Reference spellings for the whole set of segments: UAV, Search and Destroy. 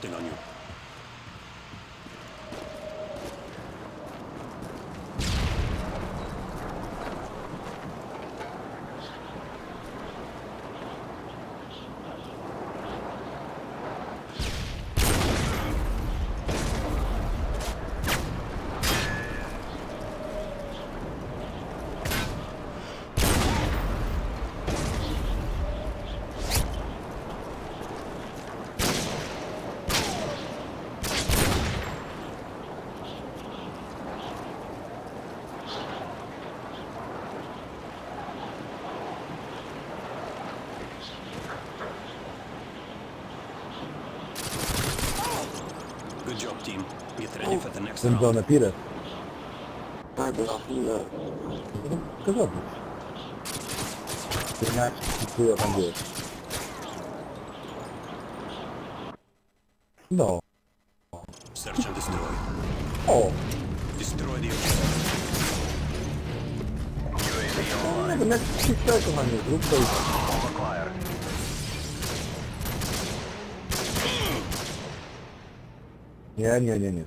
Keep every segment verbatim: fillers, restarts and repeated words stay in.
something on you. Good job, team. Get ready for the next round. Będę napierać. Tak, bo napierać. Co zrobić? Jednak kupuję tam gdzieś. No. Search and destroy. O! Destroy the U A V. No, jednak przystaję, kochanie. Zrób to i tak. Nie, nie, nie, nie.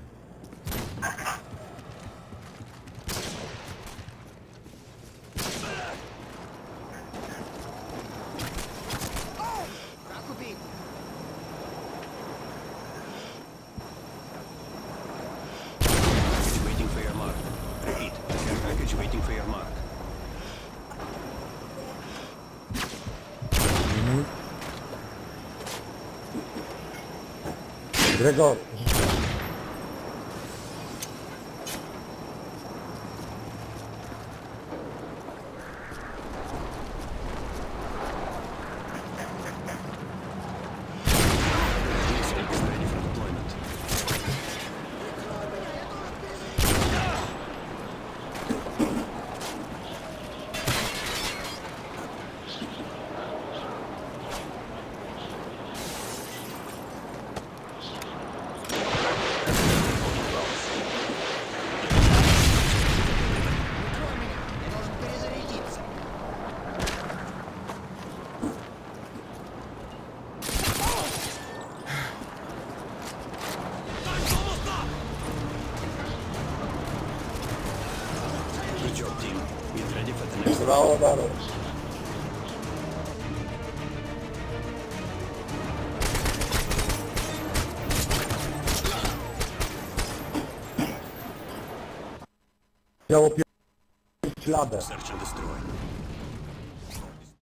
Gregor! Brawo, brawo. Miało pięć śladę. Search and destroy.